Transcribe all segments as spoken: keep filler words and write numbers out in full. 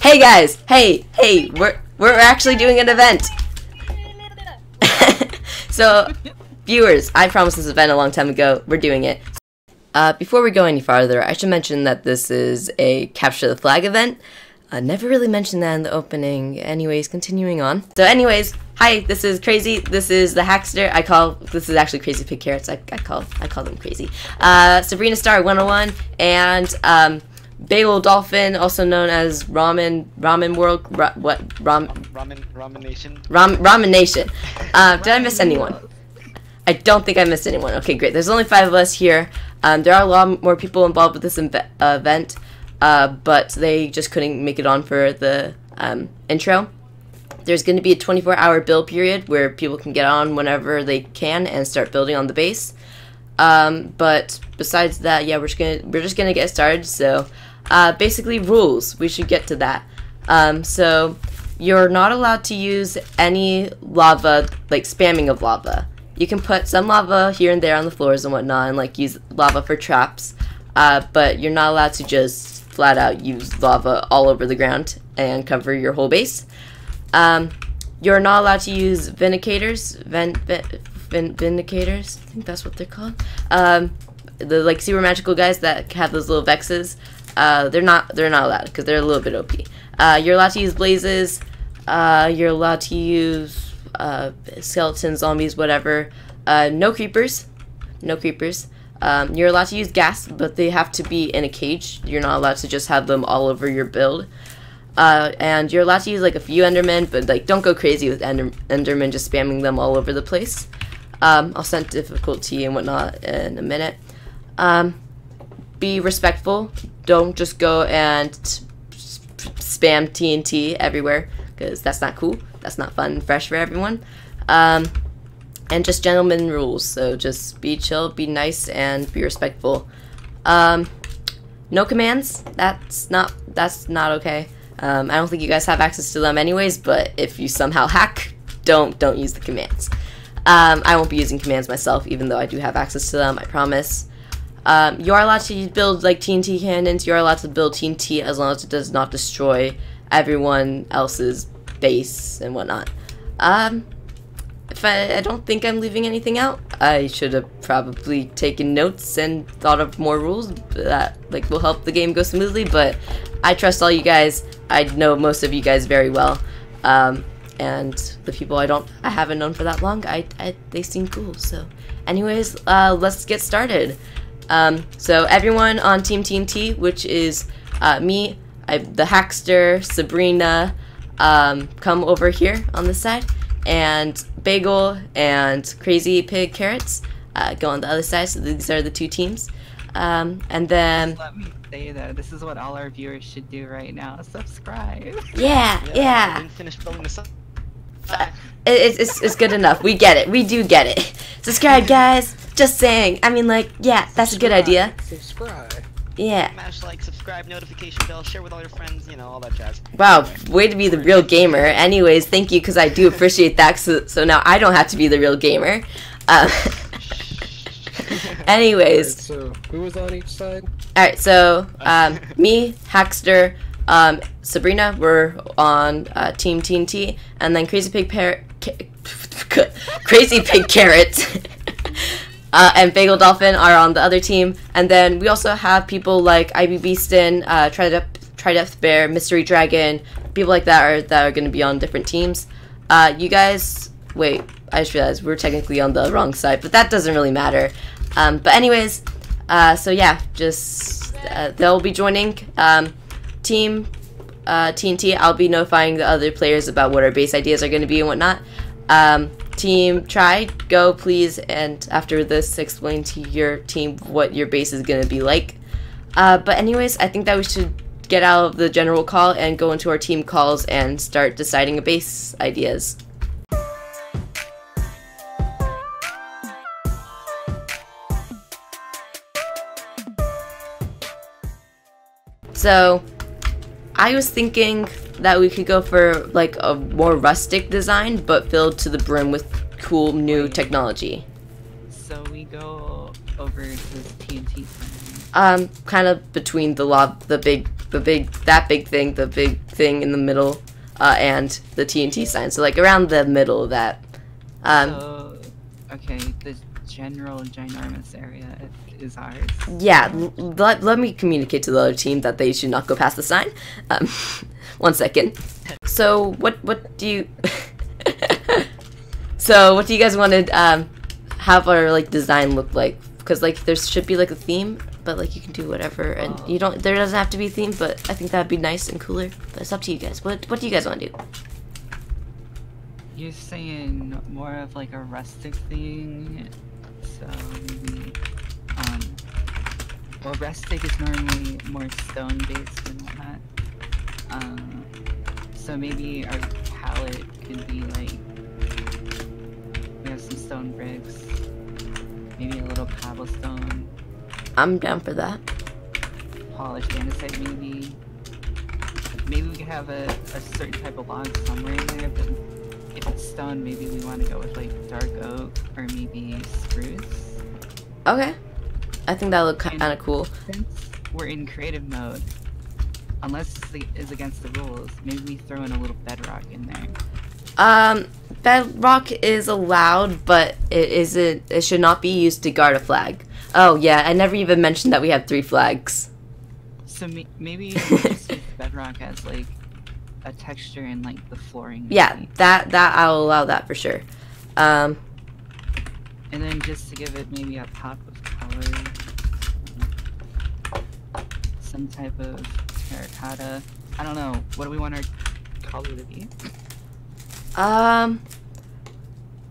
Hey guys, hey, hey, we're we're actually doing an event. So, viewers, I promised this event a long time ago. We're doing it. Uh, before we go any farther, I should mention that this is a Capture the Flag event. I never really mentioned that in the opening. Anyways, continuing on. So, anyways, hi, this is Crazy. This is the Hackster. I call this is actually Crazy Pig Carrots. I, I call I call them Crazy. Uh, Sabrina Star one oh one and um. Bagel Dolphin, also known as Ramen Ramen World, ra what Ram Ramen Ramen Nation. Ram Ramen Nation. Uh, did I miss anyone? I don't think I missed anyone. Okay, great. There's only five of us here. Um, there are a lot more people involved with this uh, event, uh, but they just couldn't make it on for the um, intro. There's going to be a twenty-four hour build period where people can get on whenever they can and start building on the base. Um, but besides that, yeah, we're just gonna we're just gonna get started. So. Uh, basically rules, we should get to that. Um, so you're not allowed to use any lava, like spamming of lava. You can put some lava here and there on the floors and whatnot and like use lava for traps, uh, but you're not allowed to just flat out use lava all over the ground and cover your whole base. Um, you're not allowed to use vindicators, vin vin vin vindicators, I think that's what they're called. Um, the like super magical guys that have those little vexes. Uh, they're not they're not allowed because they're a little bit O P. Uh, you're allowed to use blazes. Uh, you're allowed to use uh, skeletons, zombies, whatever. Uh, no creepers, no creepers. Um, you're allowed to use gas, but they have to be in a cage. You're not allowed to just have them all over your build. Uh, and you're allowed to use like a few Endermen, but like don't go crazy with ender Endermen just spamming them all over the place. Um, I'll set difficulty and whatnot in a minute. Um, be respectful. Don't just go and spam T N T everywhere, because that's not cool. That's not fun and fresh for everyone. Um, and just gentleman rules, so just be chill, be nice, and be respectful. Um, no commands. That's not that's not okay. Um, I don't think you guys have access to them anyways. But if you somehow hack, don't don't use the commands. Um, I won't be using commands myself, even though I do have access to them. I promise. Um, you are allowed to build like T N T cannons. You are allowed to build T N T as long as it does not destroy everyone else's base and whatnot. Um, if I, I don't think I'm leaving anything out. I should have probably taken notes and thought of more rules that like will help the game go smoothly. But I trust all you guys. I know most of you guys very well, um, and the people I don't I haven't known for that long. I, I they seem cool. So, anyways, uh, let's get started. Um, so everyone on Team T N T, which is uh, me, I, the Hackster, Sabrina, um, come over here on this side, and Bagel and Crazy Pig Carrots uh, go on the other side. So these are the two teams. Um, and then just let me say though, this is what all our viewers should do right now: subscribe. Yeah, yeah. yeah. I didn't finish building this up. It, it's it's good enough. We get it. We do get it. Subscribe, guys. Just saying. I mean, like, yeah, that's subscribe, a good idea. Subscribe. Yeah. Smash like, subscribe, notification bell, share with all your friends, you know, all that jazz. Wow, way to be the real gamer. Anyways, thank you, because I do appreciate that, so, so now I don't have to be the real gamer. Um, anyways. Right, so, who was on each side? Alright, so, um, me, Hackster, um, Sabrina, we're on uh, Team T N T, and then Crazy Pig Parrot... Crazy Pig Carrot. Uh, and Bagel Dolphin are on the other team. And then we also have people like Ivy Beastin, uh, Tri Depth, Tri Depth Bear, Mystery Dragon, people like that are that are going to be on different teams. Uh, you guys, wait, I just realized we're technically on the wrong side, but that doesn't really matter. Um, but anyways, uh, so yeah, just uh, they'll be joining um, team uh, T N T. I'll be notifying the other players about what our base ideas are going to be and whatnot. Um, Team Try, go please, and after this explain to your team what your base is going to be like. Uh, but anyways, I think that we should get out of the general call and go into our team calls and start deciding a base ideas. So, I was thinking that we could go for like a more rustic design, but filled to the brim with cool new technology. So we go over to this T N T thing. Um, kind of between the lava, the big, the big, that big thing, the big thing in the middle, uh, and the T N T sign. So like around the middle of that. Um, so, okay, this general ginormous area is ours. Yeah, let, let me communicate to the other team that they should not go past the sign. Um, one second. So what what do you? So what do you guys want to um, have our like design look like? Because like there should be like a theme, but like you can do whatever, and oh. you don't. There doesn't have to be a theme, but I think that'd be nice and cooler. But it's up to you guys. What what do you guys want to do? You're saying more of like a rustic thing, so maybe, um, well, rustic is normally more stone based and whatnot. Um, so maybe our palette could be like, we have some stone bricks, maybe a little cobblestone. I'm down for that. Polished andesite maybe. Maybe we could have a, a certain type of log somewhere in there, but if it's stone, maybe we want to go with like dark oak or maybe spruce. Okay. I think that would look kind of cool. Since we're in creative mode, unless it is against the rules, maybe we throw in a little bedrock in there. Um, bedrock is allowed, but it isn't. It should not be used to guard a flag. Oh yeah, I never even mentioned that we have three flags. So may maybe just use bedrock as like a texture and like the flooring. Maybe. Yeah, that that I'll allow that for sure. Um, and then just to give it maybe a pop of color, some type of terracotta. I don't know. What do we want our color to be? Um,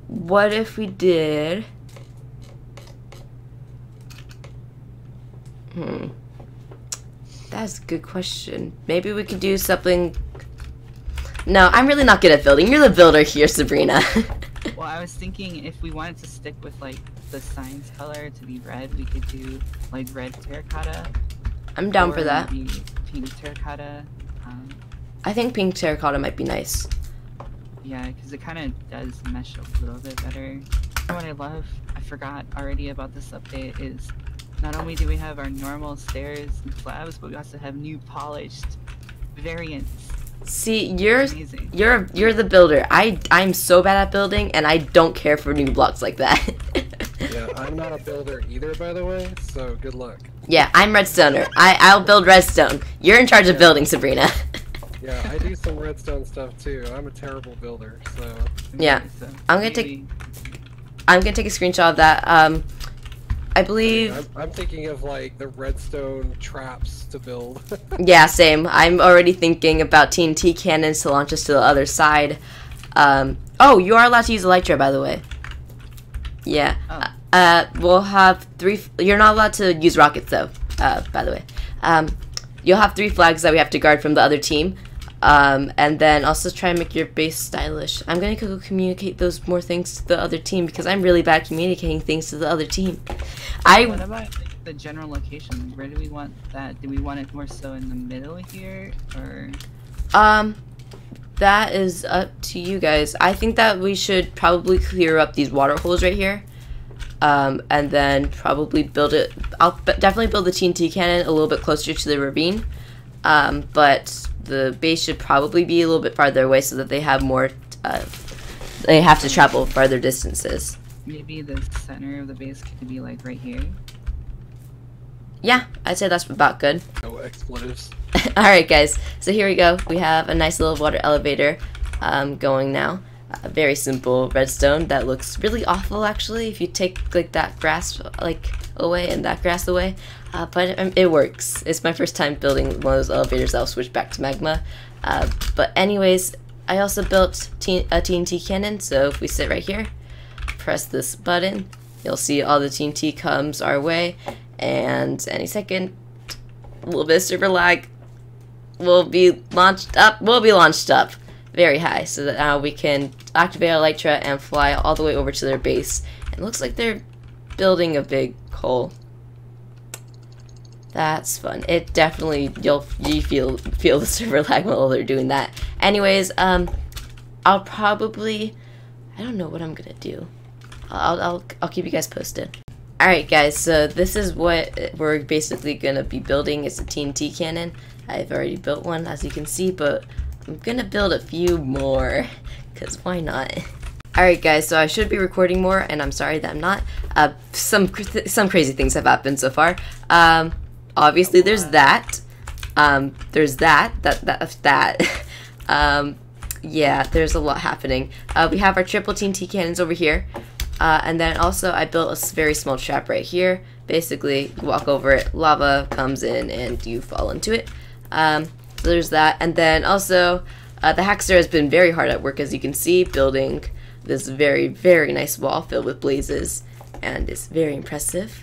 what if we did? Hmm. That's a good question. Maybe we could do something. No, I'm really not good at building. You're the builder here, Sabrina. Well, I was thinking if we wanted to stick with like the sign's color to be red, we could do like red terracotta. I'm down for that. Maybe pink terracotta. Um, I think pink terracotta might be nice. Yeah, because it kind of does mesh up a little bit better. What I love, I forgot already about this update, is not only do we have our normal stairs and slabs, but we also have new polished variants. See, you're Amazing. you're you're the builder. I I'm so bad at building, and I don't care for new blocks like that. Yeah, I'm not a builder either, by the way. So good luck. Yeah, I'm redstoner. I I'll build redstone. You're in charge yeah. of building, Sabrina. Yeah, I do some redstone stuff too. I'm a terrible builder, so yeah. I'm gonna take, I'm gonna take a screenshot of that. Um, I believe I'm, I'm thinking of like the redstone traps to build. Yeah, same. I'm already thinking about T N T cannons to launch us to the other side. Um, oh, you are allowed to use Elytra, by the way. Yeah. Oh. Uh, we'll have three. You're not allowed to use rockets though. Uh, by the way. Um, you'll have three flags that we have to guard from the other team. Um, and then also try and make your base stylish. I'm going to go communicate those more things to the other team because I'm really bad communicating things to the other team. I What about like, the general location? Where do we want that? Do we want it more so in the middle here, or? Um, that is up to you guys. I think that we should probably clear up these water holes right here. Um, and then probably build it. I'll definitely build the T N T cannon a little bit closer to the ravine. Um, but the base should probably be a little bit farther away so that they have more, uh, they have to travel farther distances. Maybe the center of the base could be like right here. Yeah, I'd say that's about good. No expletives. Alright guys, so here we go. We have a nice little water elevator um, going now. A very simple redstone that looks really awful actually if you take like that grass like away and that grass away. Uh, but it, it works. It's my first time building one of those elevators. I'll switch back to magma. Uh, but anyways, I also built t a T N T cannon. So if we sit right here, press this button, you'll see all the T N T comes our way. And any second, a little bit of server lag, will be launched up. We'll be launched up very high, so that now we can activate our Elytra and fly all the way over to their base. It looks like they're building a big hole. That's fun. It definitely, you'll you feel feel the server lag while they're doing that. Anyways, um, I'll probably, I don't know what I'm gonna do. I'll I'll I'll keep you guys posted. All right, guys. So this is what we're basically gonna be building. It's a T N T cannon. I've already built one, as you can see, but I'm gonna build a few more, because why not? Alright guys, so I should be recording more, and I'm sorry that I'm not. Uh, some cr some crazy things have happened so far. Um, obviously there's that. Um, there's that, that, that, that. um, yeah, there's a lot happening. Uh, we have our triple team T cannons over here. Uh, and then also I built a very small trap right here. Basically, you walk over it, lava comes in, and you fall into it. Um, so there's that. And then also, uh, the Hackster has been very hard at work, as you can see, building this very, very nice wall filled with blazes, and it's very impressive.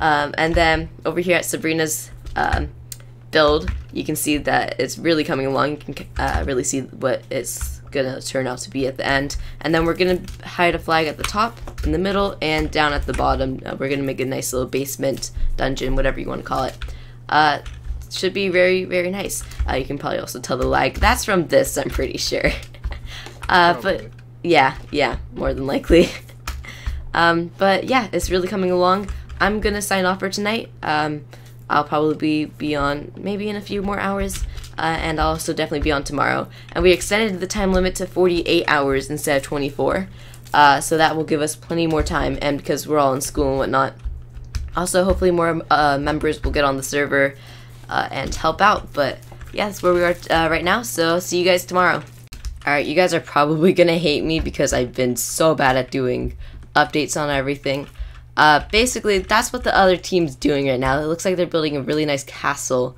Um, and then over here at Sabrina's um, build, you can see that it's really coming along. You can uh, really see what it's gonna turn out to be at the end. And then we're gonna hide a flag at the top, in the middle, and down at the bottom. Uh, we're gonna make a nice little basement, dungeon, whatever you wanna call it. Uh, should be very, very nice. Uh, you can probably also tell the lag. That's from this, I'm pretty sure. uh, but. Yeah, yeah, more than likely. um, but yeah, it's really coming along. I'm gonna sign off for tonight. Um, I'll probably be on maybe in a few more hours, uh, and I'll also definitely be on tomorrow. And we extended the time limit to forty-eight hours instead of twenty-four, uh, so that will give us plenty more time, and because we're all in school and whatnot. Also, hopefully more uh, members will get on the server uh, and help out, but yeah, that's where we are uh, right now, so see you guys tomorrow. Alright, you guys are probably gonna hate me because I've been so bad at doing updates on everything. Uh, basically, that's what the other team's doing right now. It looks like they're building a really nice castle.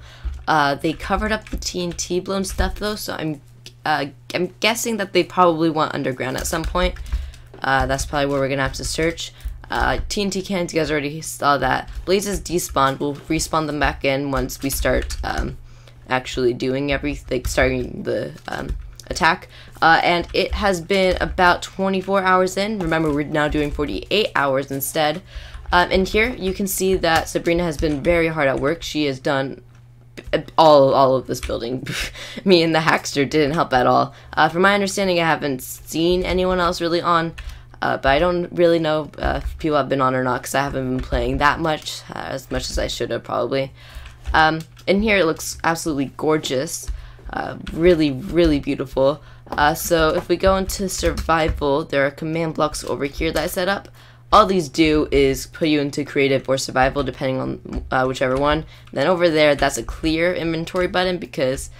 Uh, they covered up the T N T blown stuff though, so I'm uh, I'm guessing that they probably want underground at some point. Uh, that's probably where we're gonna have to search. Uh, T N T cannons, you guys already saw that. Blazes despawned. We'll respawn them back in once we start um, actually doing everything, starting the... Um, attack, uh, and it has been about twenty-four hours in. Remember, we're now doing forty-eight hours instead. Um, and here you can see that Sabrina has been very hard at work. She has done all all of this building. Me and the Hackster didn't help at all. Uh, from my understanding, I haven't seen anyone else really on, uh, but I don't really know uh, if people have been on or not because I haven't been playing that much, uh, as much as I should have probably. Um, and here it looks absolutely gorgeous. Uh, really, really beautiful. Uh, so if we go into survival, there are command blocks over here that I set up. All these do is put you into creative or survival, depending on uh, whichever one. Then over there, that's a clear inventory button because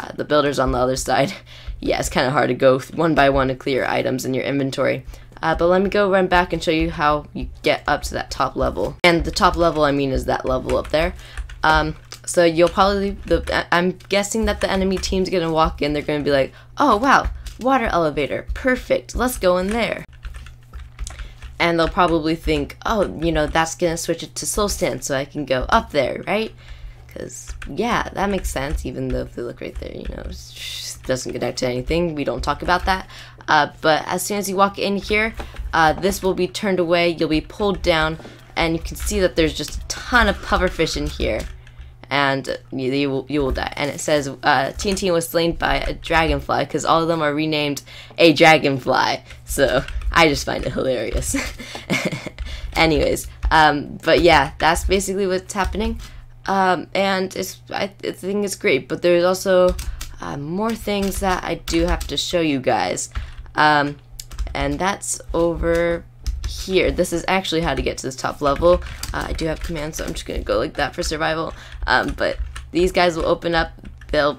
uh, the builder's on the other side. Yeah, it's kind of hard to go one by one to clear items in your inventory. Uh, but let me go run back and show you how you get up to that top level. And the top level, I mean, is that level up there. Um, So you'll probably, the, I'm guessing that the enemy team's gonna walk in, they're gonna be like, oh wow, water elevator, perfect, let's go in there. And they'll probably think, oh, you know, that's gonna switch it to soul stand so I can go up there, right? Because, yeah, that makes sense, even though if they look right there, you know, it doesn't connect to anything, we don't talk about that. Uh, but as soon as you walk in here, uh, this will be turned away, you'll be pulled down, and you can see that there's just a ton of pufferfish in here. And you, you, will, you will die. And it says, uh, T N T was slain by a dragonfly, because all of them are renamed a dragonfly. So, I just find it hilarious. Anyways, um, but yeah, that's basically what's happening. Um, and it's, I, I think it's great, but there's also uh, more things that I do have to show you guys. Um, and that's over here. This is actually how to get to this top level. Uh, I do have commands, so I'm just gonna go like that for survival. Um, but these guys will open up. They'll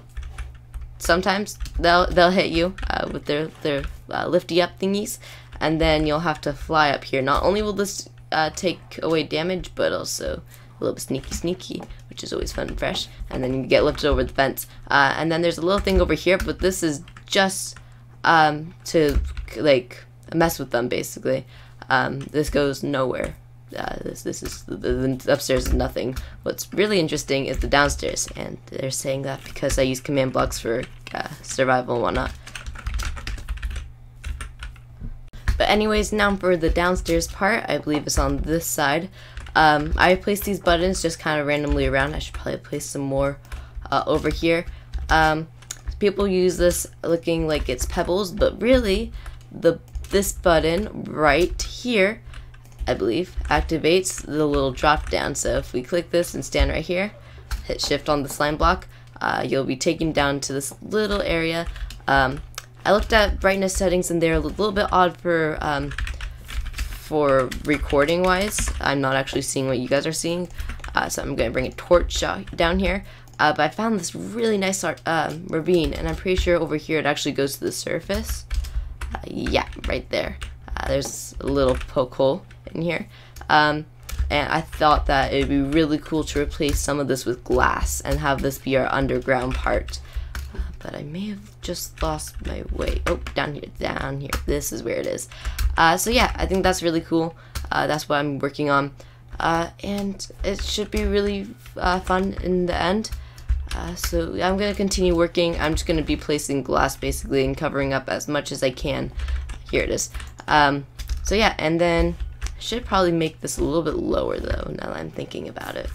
sometimes they'll they'll hit you uh, with their their uh, lifty up thingies, and then you'll have to fly up here. Not only will this uh, take away damage, but also a little bit sneaky, sneaky, which is always fun and fresh. And then you get lifted over the fence. Uh, and then there's a little thing over here, but this is just um, to like mess with them basically. Um, this goes nowhere. Uh, this this is the, the upstairs is nothing. What's really interesting is the downstairs, and they're saying that because I use command blocks for uh, survival and whatnot. But anyways, now for the downstairs part, I believe it's on this side. Um, I placed these buttons just kind of randomly around. I should probably place some more uh, over here. Um, people use this looking like it's pebbles, but really the this button right here, I believe, activates the little drop down. So if we click this and stand right here, hit shift on the slime block, Uh, you'll be taken down to this little area. Um, I looked at brightness settings and they're a little bit odd for um, for recording wise. I'm not actually seeing what you guys are seeing, uh, so I'm going to bring a torch down here. Uh, but I found this really nice uh, ravine, and I'm pretty sure over here it actually goes to the surface. Uh, yeah, right there. Uh, there's a little poke hole in here. Um, and I thought that it would be really cool to replace some of this with glass and have this be our underground part. Uh, but I may have just lost my way. Oh, down here, down here. This is where it is. Uh, so yeah, I think that's really cool. Uh, that's what I'm working on. Uh, and it should be really uh, fun in the end. Uh, so I'm going to continue working. I'm just going to be placing glass basically and covering up as much as I can. Here it is. Um, so yeah, and then I should probably make this a little bit lower though, now that I'm thinking about it.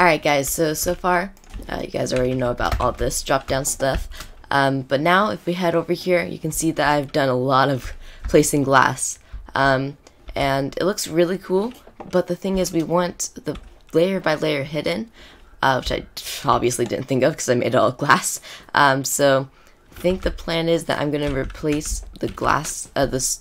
Alright guys, so so far, uh, you guys already know about all this drop down stuff. Um, but now if we head over here, you can see that I've done a lot of placing glass. Um, and it looks really cool, but the thing is we want the layer by layer hidden. Uh, which I obviously didn't think of because I made it all glass. Um, so I think the plan is that I'm going to replace the glass, uh, the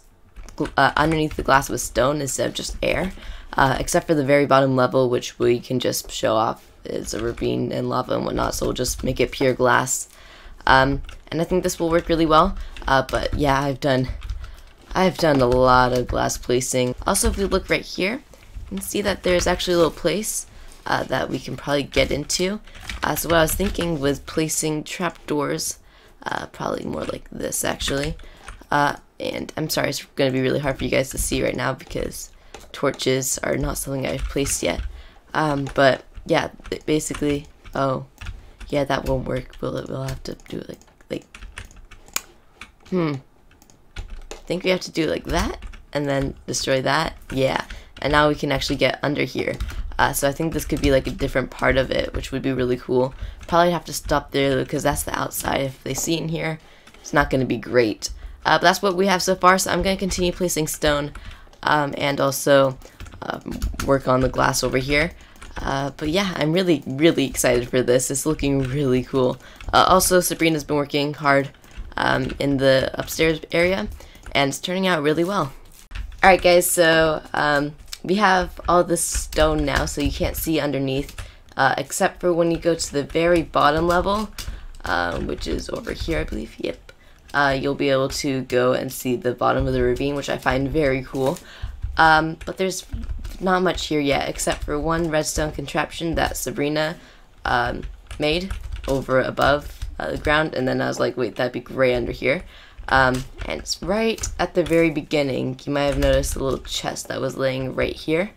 uh, underneath the glass with stone instead of just air, uh, except for the very bottom level, which we can just show off. It's a ravine and lava and whatnot, so we'll just make it pure glass. Um, and I think this will work really well. Uh, but yeah, I've done, I've done a lot of glass placing. Also, if we look right here, you can see that there's actually a little place. Uh, that we can probably get into. Uh, so what I was thinking was placing trapdoors, uh, probably more like this actually. Uh, and I'm sorry, it's going to be really hard for you guys to see right now because torches are not something I've placed yet. Um, but yeah, basically, oh, yeah, that won't work. We'll, we'll have to do it like, like, hmm. I think we have to do it like that and then destroy that. Yeah, and now we can actually get under here. Uh, so I think this could be like a different part of it, which would be really cool. Probably have to stop there because that's the outside. If they see in here, it's not going to be great. Uh, but that's what we have so far, so I'm going to continue placing stone um, and also um, work on the glass over here. Uh, but yeah, I'm really, really excited for this. It's looking really cool. Uh, also, Sabrina's been working hard um, in the upstairs area, and it's turning out really well. Alright guys, so... Um, We have all this stone now, so you can't see underneath, uh, except for when you go to the very bottom level, uh, which is over here, I believe. Yep. Uh, you'll be able to go and see the bottom of the ravine, which I find very cool. Um, but there's not much here yet, except for one redstone contraption that Sabrina um, made over above uh, the ground, and then I was like, wait, that'd be great under here. Um, and it's right at the very beginning. You might have noticed a little chest that was laying right here.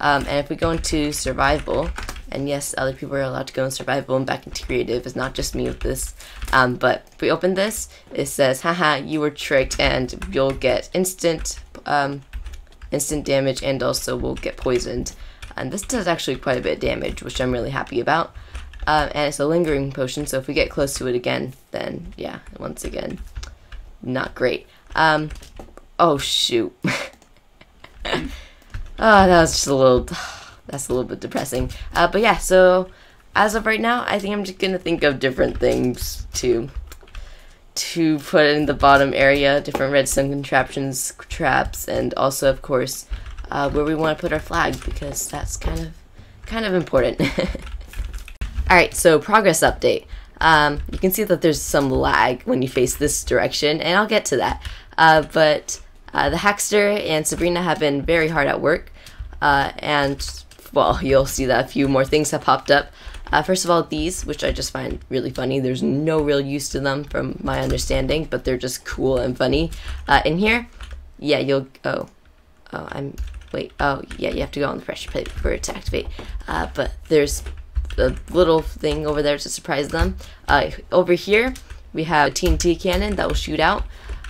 Um, and if we go into survival, and yes, other people are allowed to go in survival and back into creative, it's not just me with this. Um, but if we open this, it says, haha, you were tricked, and you'll get instant, um, instant damage, and also will get poisoned. And this does actually quite a bit of damage, which I'm really happy about. Um, and it's a lingering potion, so if we get close to it again, then yeah, once again. Not great. Um, oh shoot. Oh, that was just a little, that's a little bit depressing. Uh, but yeah, so as of right now, I think I'm just gonna think of different things to, to put in the bottom area, different redstone contraptions, traps, and also of course, uh, where we wanna put our flag because that's kind of, kind of important. Alright, so progress update. Um, you can see that there's some lag when you face this direction, and I'll get to that. Uh, but uh, the Hackster and Sabrina have been very hard at work, uh, and, well, you'll see that a few more things have popped up. Uh, first of all, these, which I just find really funny. There's no real use to them from my understanding, but they're just cool and funny. Uh, in here, yeah, you'll, oh, oh, I'm, wait, oh, yeah, you have to go on the pressure plate for it to activate. Uh, but there's... the little thing over there to surprise them. Uh, over here, we have a T N T cannon that will shoot out.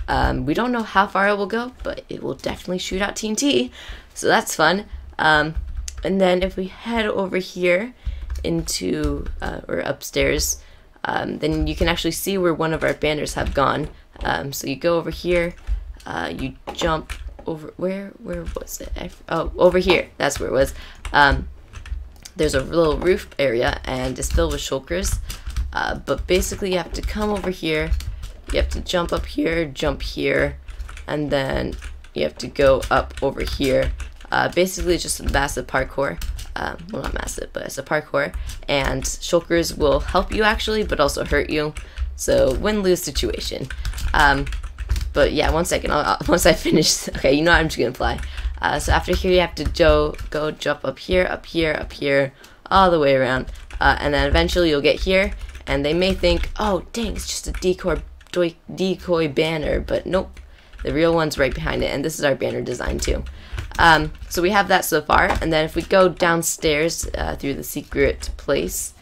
Um, we don't know how far it will go, but it will definitely shoot out T N T, so that's fun. Um, and then if we head over here into, uh, or upstairs, um, then you can actually see where one of our banners have gone. Um, so you go over here, uh, you jump over, where, where was it? I, oh, over here, that's where it was. Um, There's a little roof area, and it's filled with shulkers. Uh, but basically you have to come over here, you have to jump up here, jump here, and then you have to go up over here. Uh, basically just a massive parkour. Um, well, not massive, but it's a parkour, and shulkers will help you actually, but also hurt you. So win-lose situation. Um, but yeah, one second. I'll, I'll, once I finish, okay, you know I'm just gonna fly. Uh, so after here, you have to go, go jump up here, up here, up here, all the way around, uh, and then eventually you'll get here. And they may think, oh dang, it's just a decoy, decoy banner, but nope, the real one's right behind it. And this is our banner design too. Um, so we have that so far, and then if we go downstairs uh, through the secret place,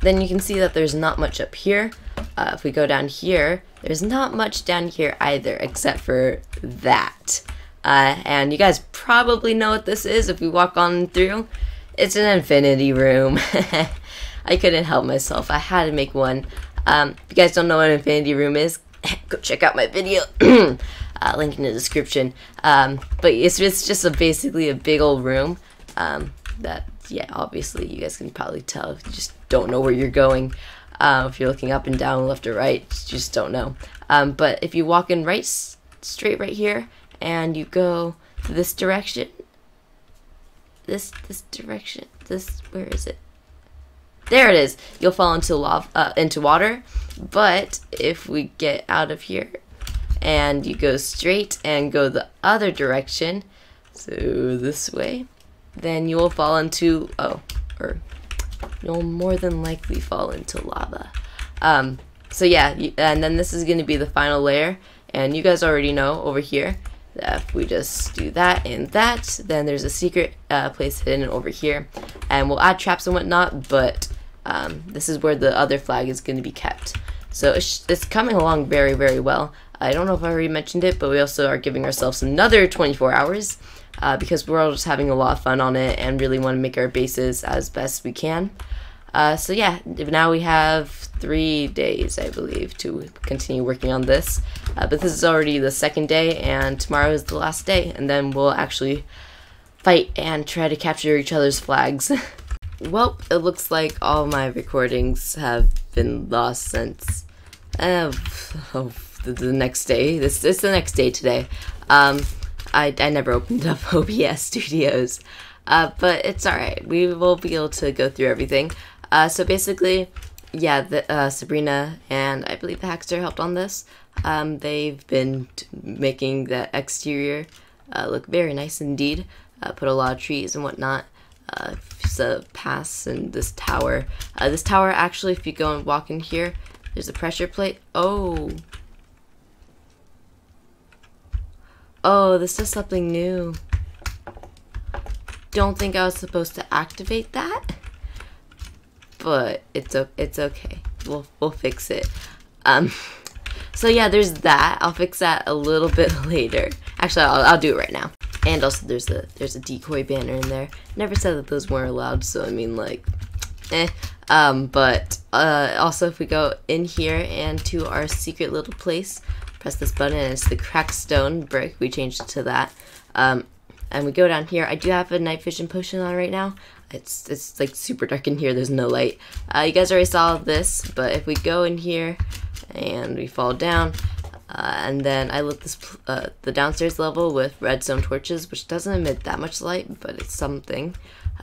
then you can see that there's not much up here. Uh, if we go down here, there's not much down here either, except for that. Uh, and you guys probably know what this is if we walk on through. It's an infinity room. I couldn't help myself. I had to make one. Um, if you guys don't know what an infinity room is, go check out my video. Uh, link in the description, um, but it's, it's just a, basically a big old room, um, that, yeah, obviously you guys can probably tell if you just don't know where you're going, uh, if you're looking up and down, left or right, you just don't know, um, but if you walk in right, straight right here, and you go this direction, this, this direction, this, where is it? There it is! You'll fall into lava, uh, into water, but if we get out of here, and you go straight and go the other direction, so this way, then you will fall into, oh, or you'll more than likely fall into lava. Um, so yeah, you, and then this is going to be the final layer, and you guys already know over here that if we just do that and that, then there's a secret uh, place hidden over here, and we'll add traps and whatnot, but um, this is where the other flag is going to be kept. So it's, it's coming along very, very well. I don't know if I already mentioned it, but we also are giving ourselves another twenty-four hours uh, because we're all just having a lot of fun on it and really want to make our bases as best we can. Uh, so yeah, now we have three days, I believe, to continue working on this. Uh, but this is already the second day, and tomorrow is the last day, and then we'll actually fight and try to capture each other's flags. Well, it looks like all my recordings have been lost since... Uh, oh. The, the next day. This is the next day today. Um, I, I never opened up O B S Studios, uh, but it's alright. We will be able to go through everything. Uh, so basically, yeah, the, uh, Sabrina and I believe the Hackster helped on this. Um, they've been t making the exterior uh, look very nice indeed. Uh, put a lot of trees and whatnot. Uh, so pass and this tower. Uh, this tower actually, if you go and walk in here, there's a pressure plate. Oh. Oh, this is something new. Don't think I was supposed to activate that, but it's it's okay. We'll we'll fix it. Um, so yeah, there's that. I'll fix that a little bit later. Actually, I'll I'll do it right now. And also, there's a there's a decoy banner in there. Never said that those weren't allowed. So I mean, like, eh. Um, but uh, also, if we go in here and to our secret little place. Press this button and it's the cracked stone brick. We changed it to that. Um, and we go down here. I do have a night vision potion on right now. It's it's like super dark in here. There's no light. Uh, you guys already saw this, but if we go in here and we fall down, uh, and then I lit this uh, the downstairs level with redstone torches, which doesn't emit that much light, but it's something.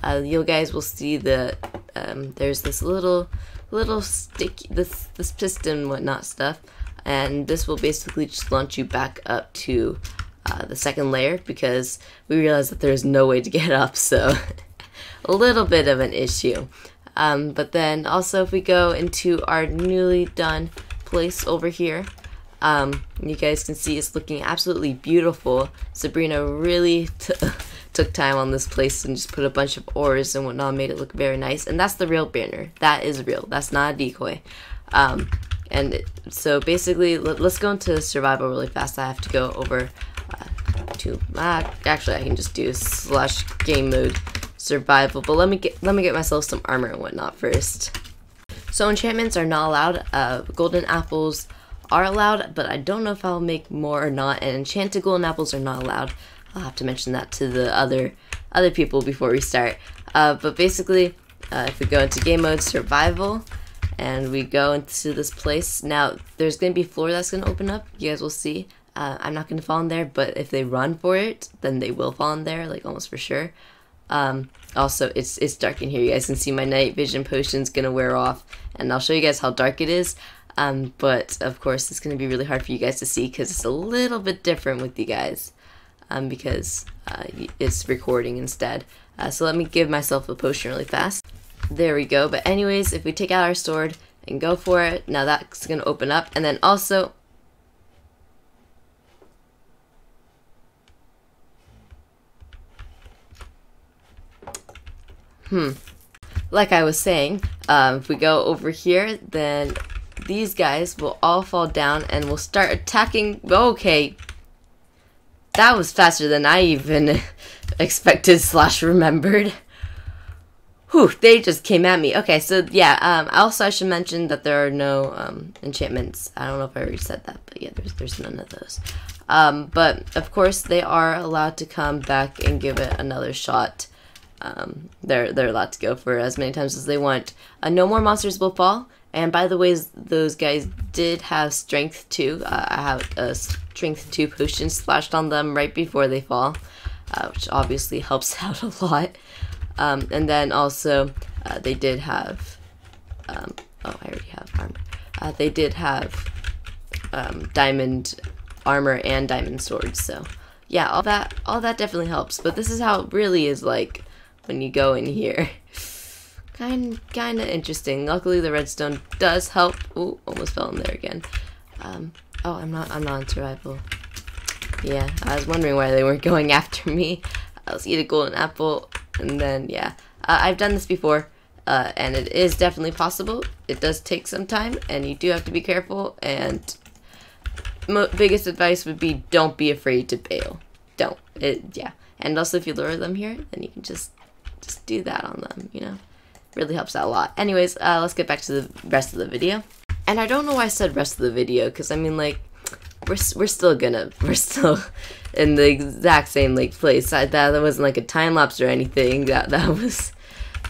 Uh, you guys will see the um, there's this little little sticky this this piston whatnot stuff. And this will basically just launch you back up to uh, the second layer because we realized that there's no way to get up, so a little bit of an issue. Um, but then also if we go into our newly done place over here, um, you guys can see it's looking absolutely beautiful. Sabrina really t took time on this place and just put a bunch of ores and whatnot, made it look very nice. And that's the real banner. That is real. That's not a decoy. Um, And it, so basically, let, let's go into survival really fast. I have to go over uh, to uh, actually I can just do slash game mode survival. But let me get let me get myself some armor and whatnot first. So enchantments are not allowed. Uh, golden apples are allowed, but I don't know if I'll make more or not. And enchanted golden apples are not allowed. I'll have to mention that to the other other people before we start. Uh, but basically, uh, if we go into game mode survival. and we go into this place. Now, there's going to be a floor that's going to open up. You guys will see. Uh, I'm not going to fall in there, but if they run for it, then they will fall in there, like almost for sure. Um, also, it's it's dark in here. You guys can see my night vision potion's going to wear off, and I'll show you guys how dark it is. Um, but, of course, it's going to be really hard for you guys to see because it's a little bit different with you guys um, because uh, it's recording instead. Uh, so let me give myself a potion really fast. There we go. But anyways, if we take out our sword and go for it, now that's going to open up. And then also... Hmm. Like I was saying, um, if we go over here, then... these guys will all fall down and will start attacking. Okay, that was faster than I even expected slash remembered. Whew, they just came at me. Okay, so yeah, um, also I should mention that there are no um, enchantments. I don't know if I already said that, but yeah, there's, there's none of those. Um, but of course, they are allowed to come back and give it another shot. Um, they're, they're allowed to go for as many times as they want. Uh, no more monsters will fall. And by the way, those guys did have strength two. Uh, I have a strength two potion splashed on them right before they fall, uh, which obviously helps out a lot. Um, and then also, uh, they did have, um, oh, I already have armor. Uh, they did have um, diamond armor and diamond swords. So yeah, all that, all that definitely helps. But this is how it really is like when you go in here. Kind, kind of interesting. Luckily, the redstone does help. Ooh, almost fell in there again. Um, oh, I'm not. I'm not on survival. Yeah, I was wondering why they weren't going after me. Uh, let's eat a golden apple, and then yeah, uh, I've done this before, uh, and it is definitely possible. It does take some time, and you do have to be careful. And mo biggest advice would be don't be afraid to bail. Don't. It, yeah. And also, if you lure them here, then you can just, just do that on them. You know. Really helps out a lot. Anyways, uh, let's get back to the rest of the video. And I don't know why I said rest of the video, because I mean, like, we're we're still gonna we're still in the exact same like place. I, that that wasn't like a time lapse or anything. That that was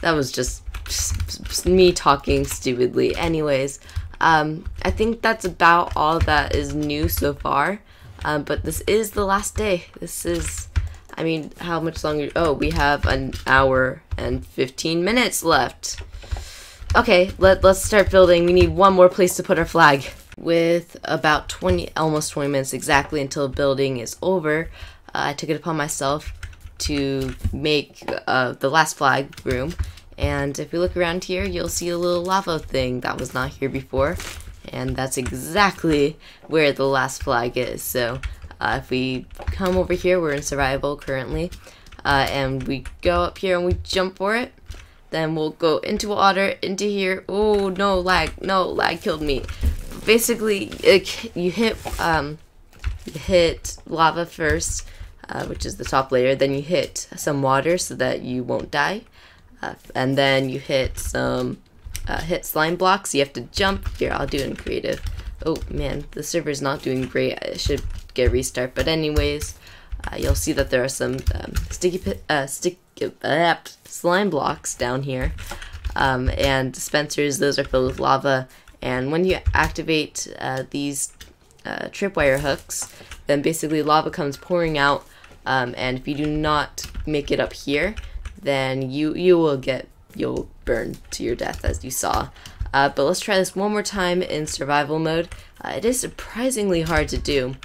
that was just, just, just me talking stupidly. Anyways, um, I think that's about all that is new so far. Um, but this is the last day. This is. I mean, how much longer? Oh, we have an hour and fifteen minutes left. Okay, let, let's start building. We need one more place to put our flag. With about twenty, almost twenty minutes exactly until building is over, uh, I took it upon myself to make uh, the last flag room. And if you look around here, you'll see a little lava thing that was not here before. And that's exactly where the last flag is, so... Uh, if we come over here, we're in survival currently, uh, and we go up here and we jump for it, then we'll go into water, into here. Oh, no, lag, no, lag killed me. Basically, it, you hit um, you hit lava first, uh, which is the top layer, then you hit some water so that you won't die, uh, and then you hit some uh, hit slime blocks. You have to jump. Here, I'll do it in creative. Oh, man, the server's not doing great. I should... get a restart, but anyways, uh, you'll see that there are some um, sticky uh, stick uh, slime blocks down here, um, and dispensers. Those are filled with lava, and when you activate uh, these uh, tripwire hooks, then basically lava comes pouring out, um, and if you do not make it up here, then you you will get you'll burn to your death, as you saw. Uh, but let's try this one more time in survival mode. Uh, it is surprisingly hard to do.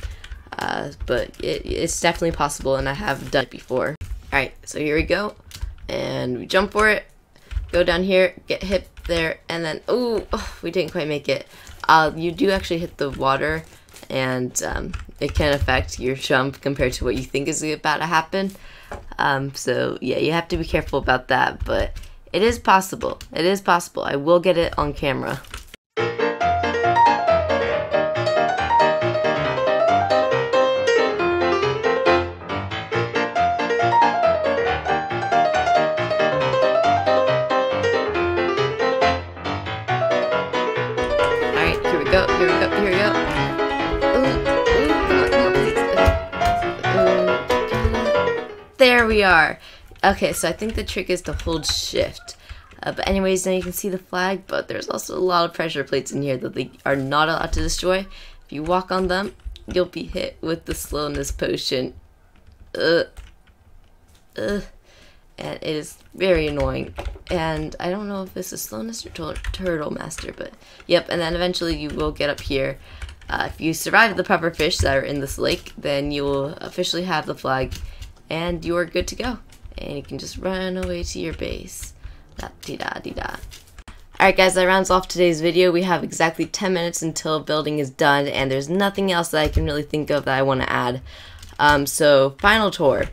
Uh, but it, it's definitely possible, and I have done it before. Alright, so here we go, and we jump for it, go down here, get hit there, and then, ooh, oh, we didn't quite make it. Uh, you do actually hit the water, and um, it can affect your jump compared to what you think is about to happen. Um, so, yeah, you have to be careful about that, but it is possible. It is possible. I will get it on camera. Go, here we go, here we go. Ooh, ooh, ooh, ooh, ooh. There we are. Okay, so I think the trick is to hold shift. Uh, but anyways, now you can see the flag, but there's also a lot of pressure plates in here that they are not allowed to destroy. If you walk on them, you'll be hit with the slowness potion. Ugh. Ugh. And it is very annoying. And I don't know if this is slowness or tur turtle master, but yep. And then eventually you will get up here. Uh, if you survive the puffer fish that are in this lake, then you will officially have the flag, and you are good to go. And you can just run away to your base. Da dee da dee da. Alright guys, that rounds off today's video. We have exactly ten minutes until building is done, and there's nothing else that I can really think of that I want to add. Um, so, final tour.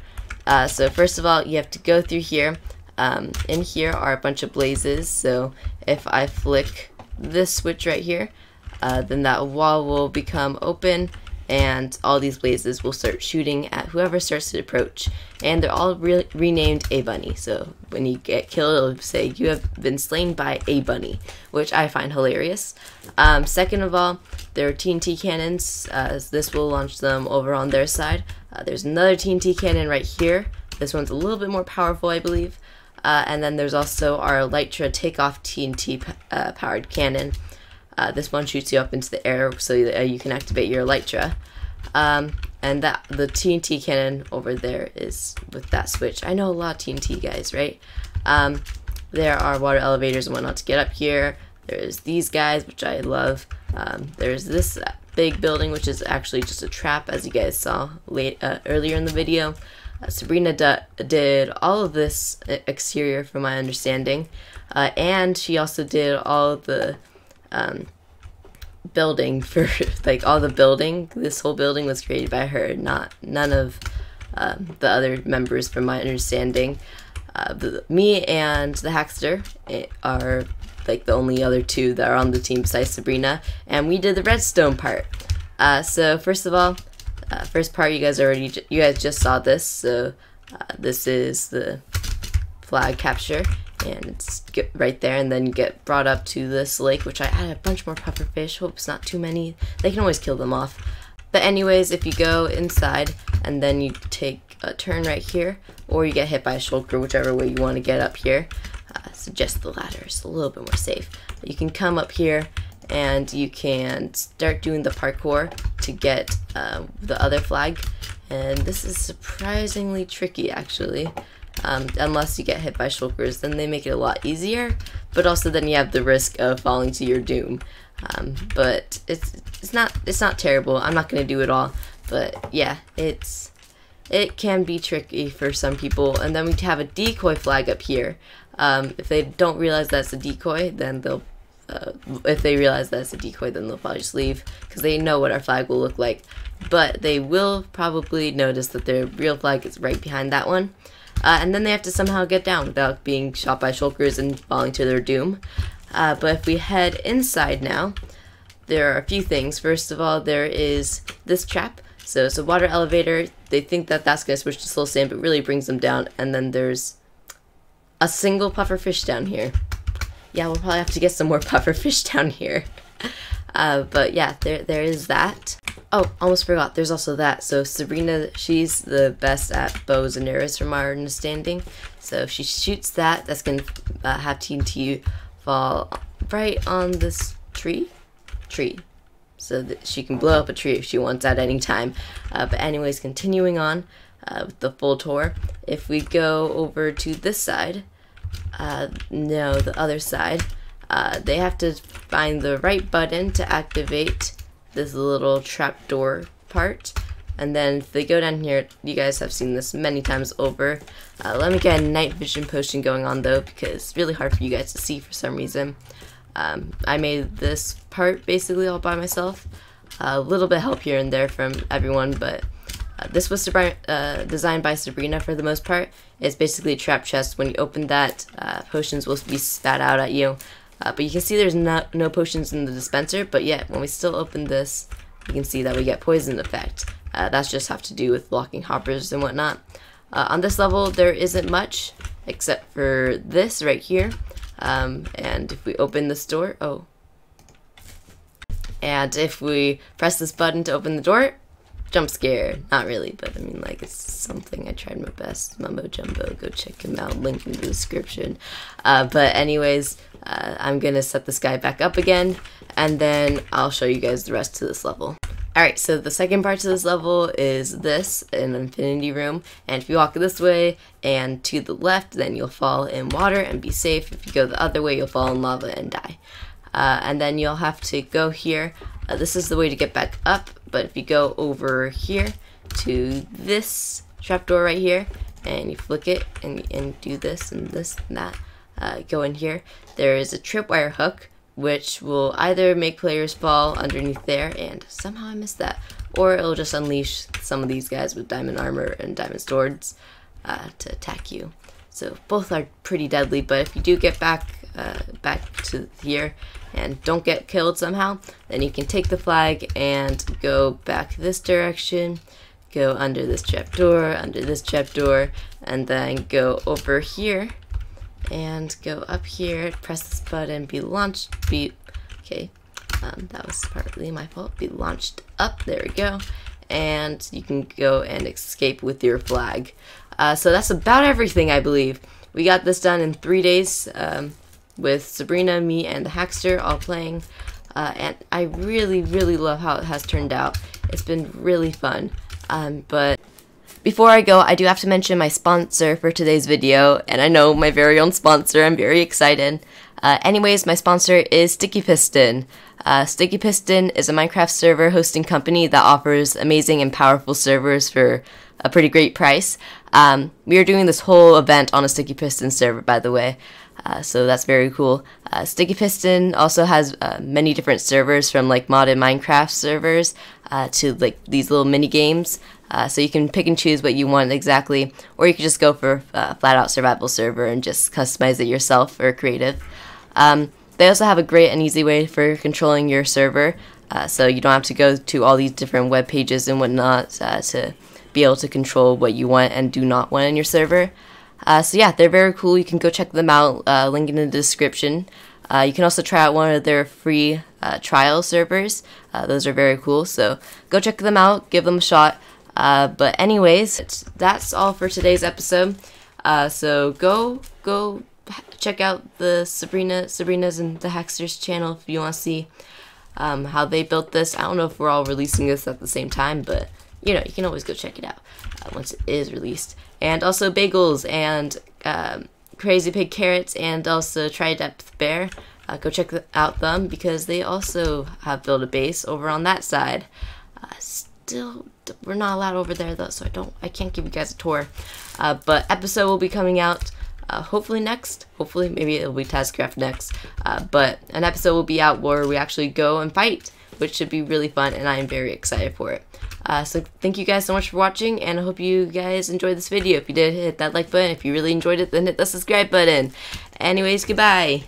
Uh, so first of all, you have to go through here. Um, in here are a bunch of blazes, so if I flick this switch right here, Uh, then that wall will become open, and all these blazes will start shooting at whoever starts to approach. And they're all re renamed A Bunny. So when you get killed, it'll say you have been slain by A Bunny, which I find hilarious. Um, second of all, there are T N T cannons. Uh, this will launch them over on their side. Uh, there's another T N T cannon right here. This one's a little bit more powerful, I believe. Uh, and then there's also our Elytra Takeoff T N T uh, powered cannon. Uh, this one shoots you up into the air so that uh, you can activate your Elytra. Um, and that the T N T cannon over there is with that switch. I know a lot of T N T guys, right? Um, there are water elevators and whatnot to get up here. There's these guys, which I love. Um, there's this big building, which is actually just a trap, as you guys saw late, uh, earlier in the video. Uh, Sabrina did all of this exterior, from my understanding. Uh, and she also did all of the Um, building for like all the building. This whole building was created by her, not none of um, the other members, from my understanding. Uh, me and the Hackster are like the only other two that are on the team besides Sabrina, and we did the redstone part. Uh, so first of all, uh, first part you guys already j you guys just saw this. So uh, this is the flag capture. And it's get right there, and then you get brought up to this lake, which I added a bunch more pufferfish. Hope it's not too many. They can always kill them off. But anyways, if you go inside, and then you take a turn right here, or you get hit by a shulker, whichever way you want to get up here. Uh, suggest the ladder. It's a little bit more safe. You can come up here, and you can start doing the parkour to get uh, the other flag. And this is surprisingly tricky, actually. Um, unless you get hit by shulkers, then they make it a lot easier, but also then you have the risk of falling to your doom. Um, but it's it's not it's not terrible. I'm not gonna do it all, but yeah, it's it can be tricky for some people. And then we have a decoy flag up here. Um, if they don't realize that's a decoy, then they'll uh, if they realize that's a decoy, then they'll probably just leave, because they know what our flag will look like. But they will probably notice that their real flag is right behind that one. Uh, and then they have to somehow get down without being shot by shulkers and falling to their doom. Uh, but if we head inside now, there are a few things. First of all, there is this trap. So it's a water elevator. They think that that's going to switch to slow sand, but really brings them down. And then there's a single pufferfish down here. Yeah, we'll probably have to get some more pufferfish down here. Uh, but yeah, there there is that. Oh, almost forgot. There's also that. So Sabrina, she's the best at bows and arrows, from our understanding. So if she shoots that, that's gonna uh, have T N T fall right on this tree, tree, so that she can blow up a tree if she wants at any time. Uh, but anyways, continuing on uh, with the full tour. If we go over to this side, uh, no, the other side. Uh, they have to find the right button to activate this little trapdoor part, and then if they go down here, you guys have seen this many times over. Uh, let me get a night vision potion going on though, because it's really hard for you guys to see for some reason. Um, I made this part basically all by myself. Uh, a little bit help here and there from everyone, but uh, this was uh, designed by Sabrina for the most part. It's basically a trap chest. When you open that, uh, potions will be spat out at you. Uh, but you can see there's not, no potions in the dispenser, but yet when we still open this, you can see that we get poison effect. Uh, that's just have to do with blocking hoppers and whatnot. Uh, on this level, there isn't much, except for this right here. Um, and if we open this door, oh. And if we press this button to open the door, jump scare. Not really, but I mean, like, it's something I tried my best. Mumbo Jumbo, go check him out. Link in the description. Uh, but anyways, uh, I'm gonna set this guy back up again, and then I'll show you guys the rest of this level. Alright, so the second part to this level is this, an infinity room, and if you walk this way and to the left, then you'll fall in water and be safe. If you go the other way, you'll fall in lava and die. Uh, and then you'll have to go here. Uh, this is the way to get back up, but if you go over here to this trapdoor right here, and you flick it, and, and do this, and this, and that, uh, go in here, there is a tripwire hook, which will either make players fall underneath there, and somehow I missed that, or it'll just unleash some of these guys with diamond armor and diamond swords uh, to attack you. So both are pretty deadly, but if you do get back uh, back to here and don't get killed somehow, then you can take the flag and go back this direction, go under this trapdoor, under this trapdoor, and then go over here, and go up here, press this button, be launched, be, okay, um, that was partly my fault, be launched up, there we go, and you can go and escape with your flag. Uh, so that's about everything, I believe. We got this done in three days, um, with Sabrina, me, and the Hackster all playing, uh, and I really, really love how it has turned out. It's been really fun, um, but... Before I go, I do have to mention my sponsor for today's video, and I know, my very own sponsor, I'm very excited. Uh, anyways, my sponsor is Sticky Piston. Uh, Sticky Piston is a Minecraft server hosting company that offers amazing and powerful servers for a pretty great price. Um, we are doing this whole event on a Sticky Piston server, by the way, uh, so that's very cool. Uh, Sticky Piston also has uh, many different servers, from like modded Minecraft servers uh, to like these little mini games. Uh, so you can pick and choose what you want exactly, or you can just go for a uh, flat-out survival server and just customize it yourself or creative. Um, they also have a great and easy way for controlling your server, uh, so you don't have to go to all these different web pages and whatnot uh, to be able to control what you want and do not want in your server. Uh, so yeah, they're very cool. You can go check them out, uh, link in the description. Uh, you can also try out one of their free uh, trial servers. Uh, those are very cool, so go check them out, give them a shot. Uh, but anyways, it's, that's all for today's episode. Uh, so go go check out the Sabrina, Sabrina's and the Hacksters channel if you want to see um, how they built this. I don't know if we're all releasing this at the same time, but you know, you can always go check it out uh, once it is released. And also Bagels and um, Crazy Pig Carrots and also Tri Depth Bear. Uh, go check out them because they also have built a base over on that side. Uh, still... We're not allowed over there though, so I don't, I can't give you guys a tour. Uh, but episode will be coming out uh, hopefully next. Hopefully, maybe it'll be Tazcraft next. Uh, but an episode will be out where we actually go and fight, which should be really fun, and I am very excited for it. Uh, so thank you guys so much for watching, and I hope you guys enjoyed this video. If you did, hit that like button. If you really enjoyed it, then hit the subscribe button. Anyways, goodbye.